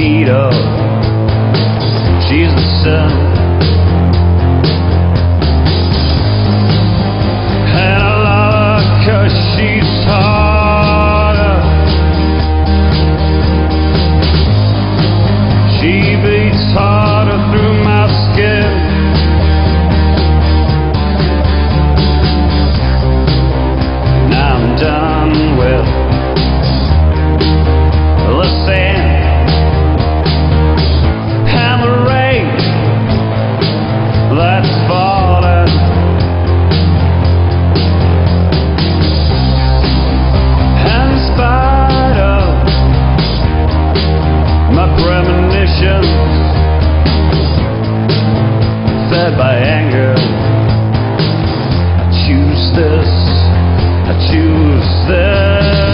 need of. She's the sun. And I love her 'cause she's harder. She beats harder through my skin. And I'm done with fed by anger. I choose this. I choose this.